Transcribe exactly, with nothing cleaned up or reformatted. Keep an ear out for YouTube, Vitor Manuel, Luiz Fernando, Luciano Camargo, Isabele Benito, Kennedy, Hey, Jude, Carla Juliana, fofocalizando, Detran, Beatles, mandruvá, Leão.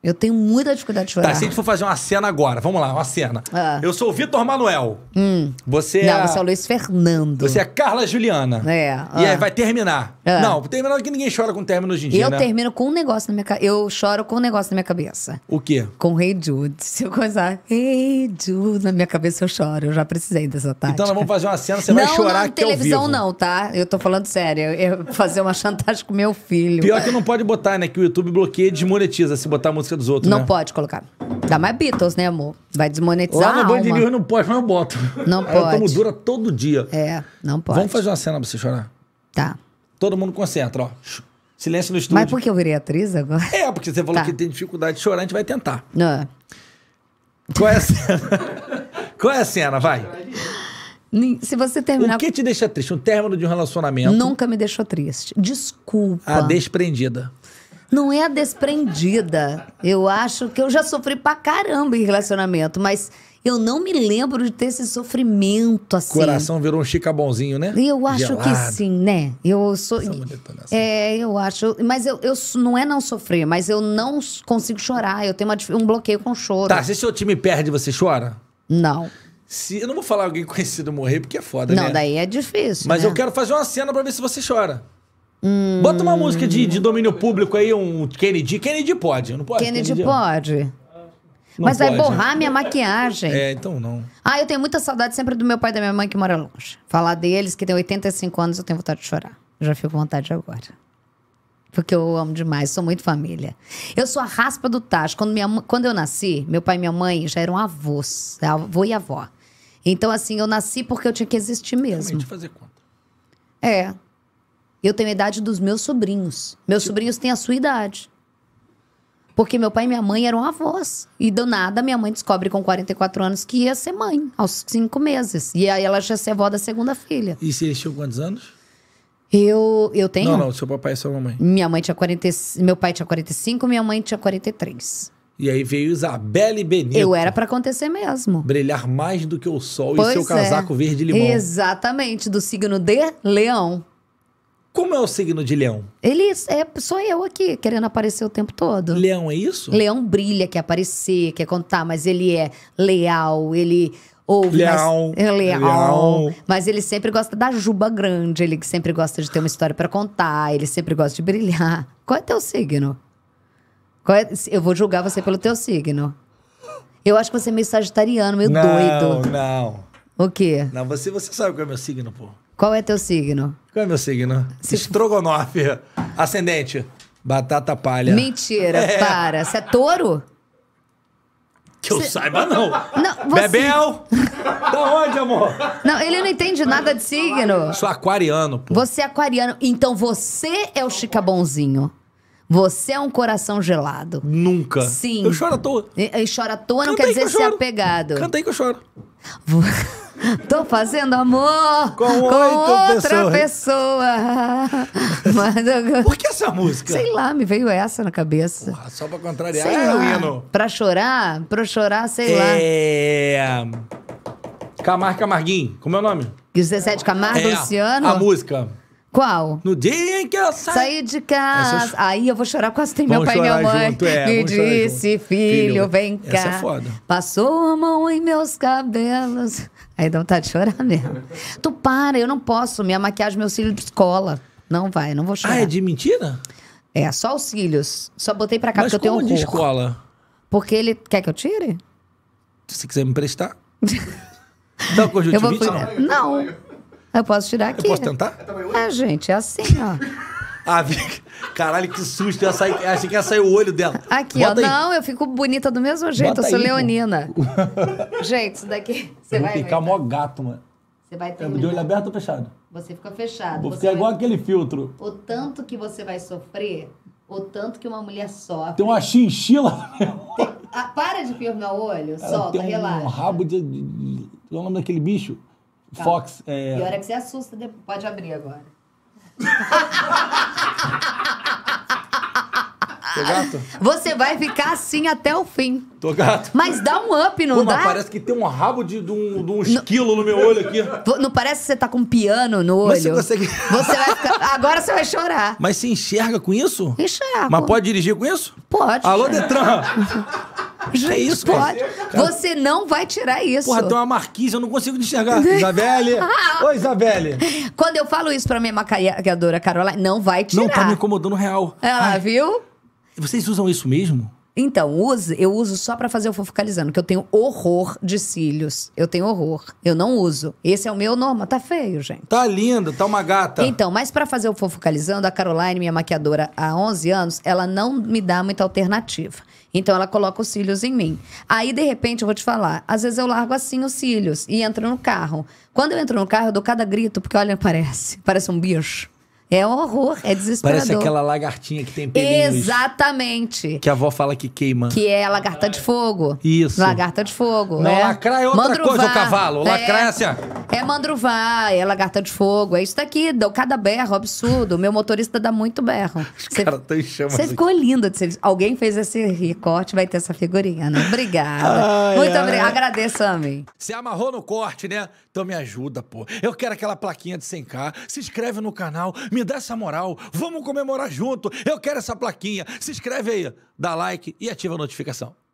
Eu tenho muita dificuldade de chorar. Tá, se a gente for fazer uma cena agora, vamos lá, uma cena. Ah. Eu sou o Vitor Manuel. Hum. Você Não, é... você é o Luiz Fernando. Você é a Carla Juliana. É. Ah. E aí vai terminar. Ah. Não, terminar que ninguém chora com término hoje em dia, Eu né? termino com um negócio na minha cabeça. Eu choro com um negócio na minha cabeça. O quê? Com Hey Jude. Se eu coisar Hey Jude na minha cabeça, eu choro. Eu já precisei dessa tática. Então nós vamos fazer uma cena, você não, vai chorar não, que eu Não, televisão não, tá? Eu tô falando sério. Eu vou fazer uma chantagem com meu filho. Pior que não pode botar, né? Que o YouTube bloqueia e desmonetiza se botar a música dos outros, Não né? pode colocar. Dá mais Beatles, né, amor? Vai desmonetizar. Lá no Band News não pode, mas eu boto. Não pode. Eu tomo dura todo dia. É, não pode. Vamos fazer uma cena pra você chorar? Tá. Todo mundo concentra, ó. Silêncio no estúdio. Mas por que eu virei atriz agora? É, porque você falou tá. que tem dificuldade de chorar, a gente vai tentar. Não. Qual é a cena? Qual é a cena? Vai. Se você terminar... O que te deixa triste? Um término de um relacionamento? Nunca me deixou triste. Desculpa. A desprendida. Não é a desprendida. Eu acho que eu já sofri pra caramba em relacionamento, mas eu não me lembro de ter esse sofrimento assim. O coração virou um chicabonzinho, né? Eu acho Gelado. que sim, né? Eu sou... É, eu acho... Mas eu, eu não é não sofrer, mas eu não consigo chorar. Eu tenho uma, um bloqueio com choro. Tá, se seu time perde, você chora? Não. Se, eu não vou falar alguém conhecido morrer, porque é foda, não, né? Não, daí é difícil, Mas né? eu quero fazer uma cena pra ver se você chora. Hum. Bota uma música de, de domínio público aí, um Kennedy. Kennedy pode, não pode? Kennedy, Kennedy pode. Não Mas pode. vai borrar minha maquiagem. É, então não. Ah, eu tenho muita saudade sempre do meu pai e da minha mãe que mora longe. Falar deles, que tem oitenta e cinco anos, eu tenho vontade de chorar. Eu já fico com vontade agora. Porque eu amo demais, sou muito família. Eu sou a raspa do tacho. Quando, minha, quando eu nasci, meu pai e minha mãe já eram avós, avô e avó. Então, assim, eu nasci porque eu tinha que existir mesmo. Realmente fazer conta. É. Eu tenho a idade dos meus sobrinhos. Meus sobrinhos têm a sua idade. Porque meu pai e minha mãe eram avós. E do nada, minha mãe descobre com quarenta e quatro anos que ia ser mãe, aos cinco meses. E aí ela já se avó da segunda filha. E você tinha quantos anos? Eu, eu tenho... Não, não, seu papai e sua mamãe. Minha mãe tinha quarenta, meu pai tinha quarenta e cinco, minha mãe tinha quarenta e três. E aí veio Isabele Benito. Eu era pra acontecer mesmo. Brilhar mais do que o sol pois e seu casaco é. verde limão. Exatamente, do signo de Leão. Como é o signo de Leão? Ele é só eu aqui, querendo aparecer o tempo todo. Leão é isso? Leão brilha, quer aparecer, quer contar, mas ele é leal, ele ouve... Leão! Mas, é leal, leão! Mas ele sempre gosta da juba grande, ele sempre gosta de ter uma história pra contar, ele sempre gosta de brilhar. Qual é teu signo? Qual é, eu vou julgar você pelo teu signo. Eu acho que você é meio sagitariano, meio não, doido. Não, não. O quê? Não, você, você sabe qual é meu signo, pô. Qual é teu signo? Qual é meu signo? Se... Estrogonofe. Ascendente. Batata palha. Mentira, é. para. Você é touro? Que eu Cê... saiba, não. não você... Bebel! Da onde, amor? Não, ele não entende nada de signo. Sou aquariano, pô. Você é aquariano. Então você é o chicabonzinho. Você é um coração gelado. Nunca. Sim. Eu choro à toa. E, e choro à toa Canta não quer dizer ser apegado. Cantei que eu choro. Vou... Tô fazendo amor com, com outra pessoas. pessoa. Mas eu... Por que essa música? Sei lá, me veio essa na cabeça. Porra, só pra contrariar, sei é lá. o hino. Pra chorar, pra chorar, sei é... lá. É. Camargo Camarguinho, como é o nome? dezessete Camargo, é. Luciano. A música. Qual? No dia em que eu saí, saí de casa. Essa... Aí eu vou chorar quase tem meu pai e minha mãe. Junto, é, me disse, filho, filho, vem cá. Essa é foda. Passou a mão em meus cabelos. Aí dá vontade de chorar mesmo. Tu para, eu não posso. Minha maquiagem, meus cílios de escola. Não vai, não vou chorar. Ah, é de mentira? É, só os cílios. Só botei pra cá Mas porque eu tenho um de corpo. escola? Porque ele... Quer que eu tire? Se quiser me emprestar. Dá uma conjuntivite? Eu vou... Não. não. Eu posso tirar aqui. Eu posso tentar? É, gente, é assim, ó. Ah, caralho, que susto. Eu saí, achei que ia sair o olho dela. Aqui, Bota ó. Aí. Não, eu fico bonita do mesmo jeito. Bota eu sou aí, leonina. Gente, isso daqui... Você vai ficar mó gato, mano. Você vai ter... De olho aberto ou fechado? Você fica fechado. Vou você ficar vai... igual aquele filtro. O tanto que você vai sofrer, o tanto que uma mulher sofre... Tem uma chinchila. Tem... Ah, para de firmar o olho. Cara, solta, tem um relaxa. um rabo de... Qual é o nome daquele bicho? Tá. Fox, é... E a hora que você assusta, pode abrir agora. Tô gato? Você vai ficar assim até o fim. Tô gato. Mas dá um up, não Pô, dá? Parece que tem um rabo de, de um, de um esquilo no... no meu olho aqui. Não parece que você tá com um piano no olho? Mas você consegue... Você vai ficar... Agora você vai chorar. Mas você enxerga com isso? Enxerga. Mas pode dirigir com isso? Pode. Alô, Detran. É isso, pode. Cara. Você não vai tirar isso. Porra, tem uma marquise, eu não consigo enxergar. Isabele. Oi, Isabele. Quando eu falo isso pra minha maquiadora, Caroline, não vai tirar. Não, tá me incomodando real. Ela, ai, viu? Vocês usam isso mesmo? Então, use, eu uso só pra fazer o fofocalizando, que eu tenho horror de cílios. Eu tenho horror. Eu não uso. Esse é o meu normal. Tá feio, gente. Tá linda, tá uma gata. Então, mas pra fazer o fofocalizando, a Caroline, minha maquiadora, há onze anos, ela não me dá muita alternativa. Então, ela coloca os cílios em mim. Aí, de repente, eu vou te falar. Às vezes, eu largo assim os cílios e entro no carro. Quando eu entro no carro, eu dou cada grito, porque olha, parece. Parece um bicho. É um horror, é desesperador. Parece aquela lagartinha que tem pelinhos. Exatamente. Que a avó fala que queima. Que é lagarta de fogo. Isso. Lagarta de fogo. Não, é. Lacrar é outra mandruvá. Coisa, o cavalo. Lacrar é, é assim, ó. É mandruvá, é lagarta de fogo. É isso daqui, deu cada berro absurdo. O meu motorista dá muito berro. Você assim. Ficou linda. Alguém fez esse recorte, vai ter essa figurinha, né? Obrigada. Ai, muito ai. obrigada. Agradeço, amém. Você amarrou no corte, né? Então me ajuda, pô. Eu quero aquela plaquinha de cem K. Se inscreve no canal. Me dá essa moral, vamos comemorar junto. Eu quero essa plaquinha. Se inscreve aí, dá like e ativa a notificação.